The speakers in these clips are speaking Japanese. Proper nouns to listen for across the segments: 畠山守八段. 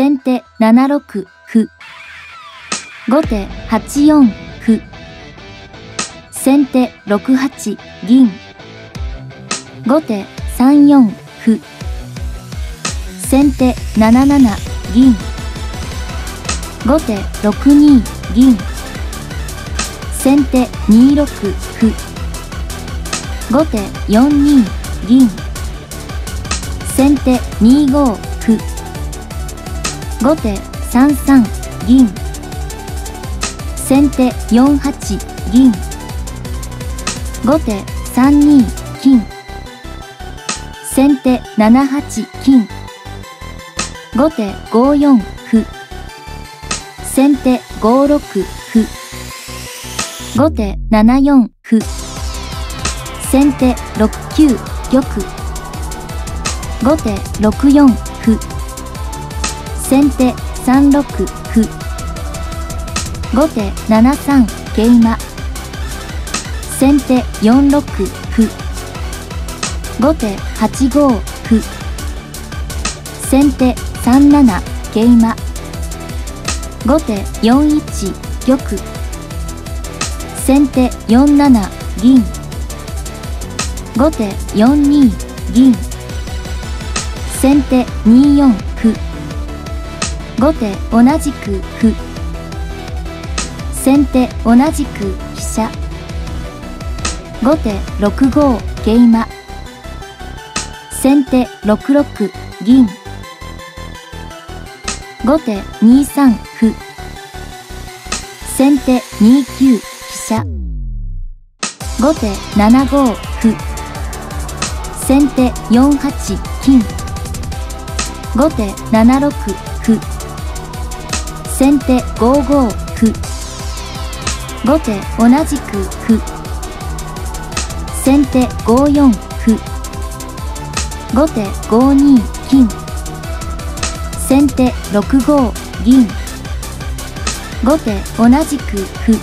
先手7六歩。後手8四歩。先手6八銀。後手3四歩。先手7七銀。後手6二銀。先手2六歩。後手4二銀。先手2五歩。後手3三銀。先手4八銀。後手3二金。先手7八金。後手5四歩。先手5六歩。後手7四歩。先手6九玉。後手6四歩。先手3六歩。後手7三桂馬。先手4六歩。後手8五歩。先手3七桂馬。後手4一玉。先手4七銀。後手4二銀。先手2四歩。後手同じく歩。先手同じく飛車。後手6五桂馬。先手6六銀。後手2三歩。先手2九飛車。後手7五歩。先手4八金。後手7六歩。先手5五歩。後手同じく歩。先手5四歩。後手5二金。先手6五銀。後手同じく歩。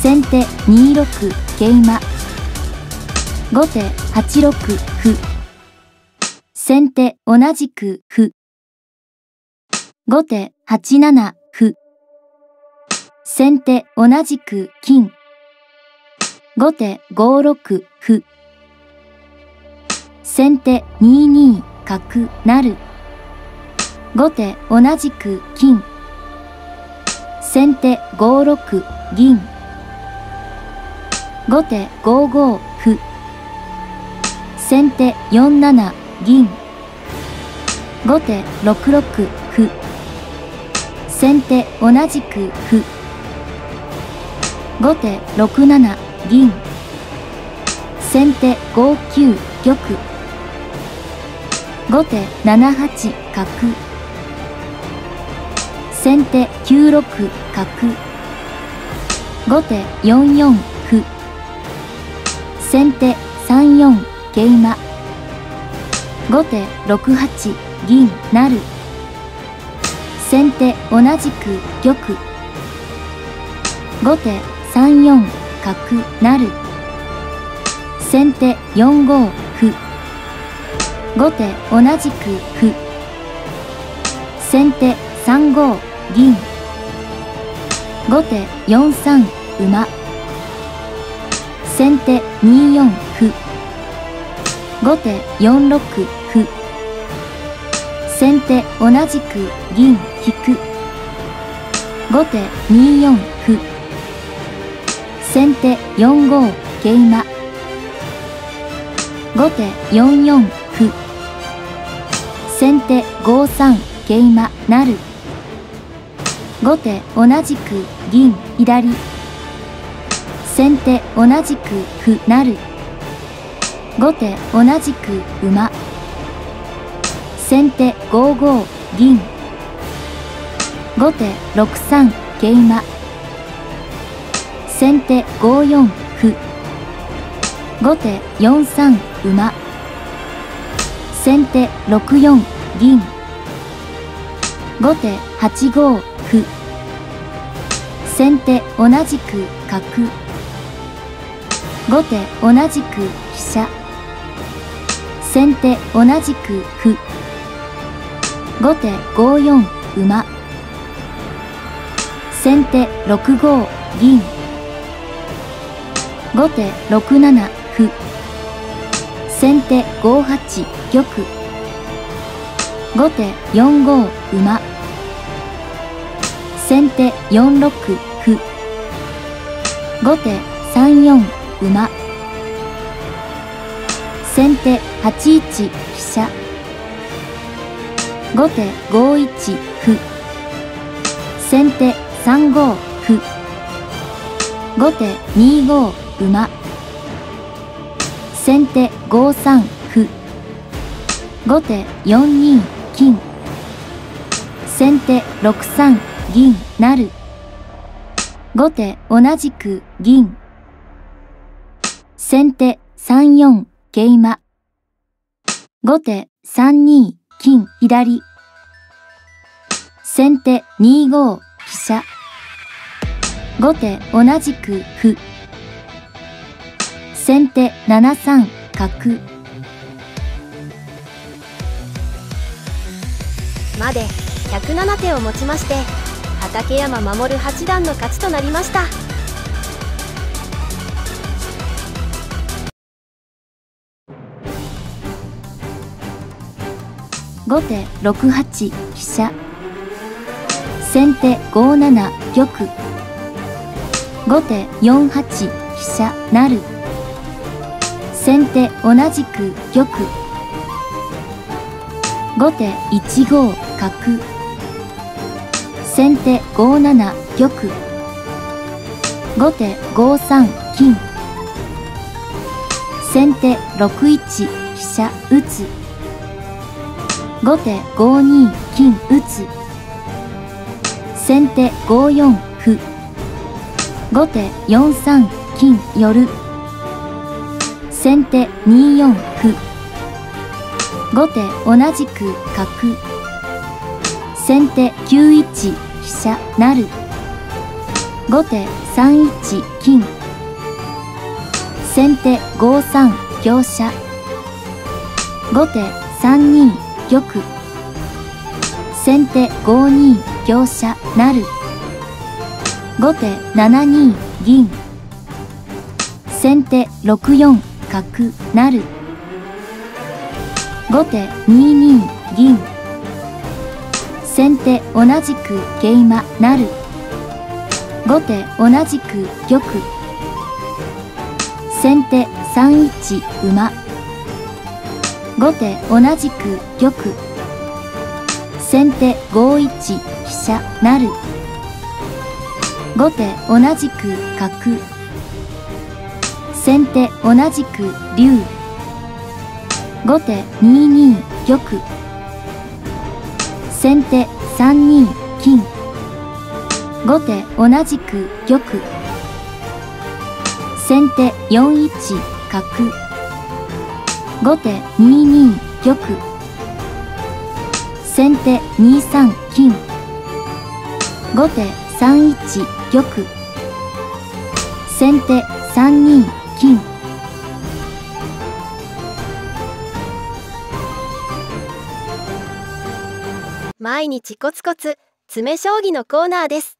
先手2六桂馬。後手8六歩。先手同じく歩。後手8七歩。先手同じく金。後手5六歩。先手2二角成。後手同じく金。先手5六銀。後手5五歩。先手4七銀。後手6六歩。先手同じく歩。後手6七銀。先手5九玉。後手7八角。先手9六角。後手4四歩。先手3四桂馬。後手6八銀成。先手同じく玉。後手3四角成。先手4五歩。後手同じく歩。先手3五銀。後手4三馬。先手2四歩。後手4六歩。先手同じく銀引く。後手2四歩。先手4五桂馬。後手4四歩。先手5三桂馬成。後手同じく銀左。先手同じく歩成。後手同じく馬。先手5五銀。後手6三桂馬。先手5四歩。後手4三馬。先手6四銀。後手8五歩。先手同じく角。後手同じく飛車。先手同じく歩。後手5四馬、先手6五銀、後手6七歩、先手5八玉、後手4五馬、先手4六歩、後手3四馬、先手8一飛車、後手5一歩、先手3五歩、後手2五馬、先手5三歩、後手4二金、先手6三銀成、後手同じく銀、先手3四桂馬、後手3二金左、先手2五飛車、後手同じく歩、先手7三角まで107手をもちまして、畠山守八段の勝ちとなりました。後手6八飛車、先手5七玉、後手4八飛車成、先手同じく玉、後手1五角、先手5七玉、後手5三金、先手6一飛車打つ、後手5二金打つ、先手5四歩、後手4三金寄る、先手2四歩、後手同じく角、先手9一飛車成、後手3一金、先手5三香車、後手3二玉、先手5二香車成、後手7二銀、先手6四角成、後手2二銀、先手同じく桂馬成、後手同じく玉、先手3一馬、後手同じく玉、先手5一飛車成、後手同じく角、先手同じく竜、後手2二玉、先手3二金、後手同じく玉、先手4一角、後手2二玉、先手2三金、後手3一玉、先手3二金。毎日コツコツ詰将棋のコーナーです。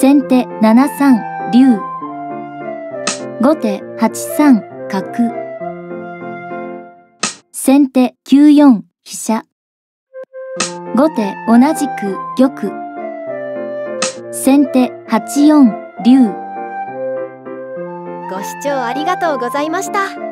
先手7三竜、後手8三角、先手9四飛車。後手同じく玉。先手8四竜。ご視聴ありがとうございました。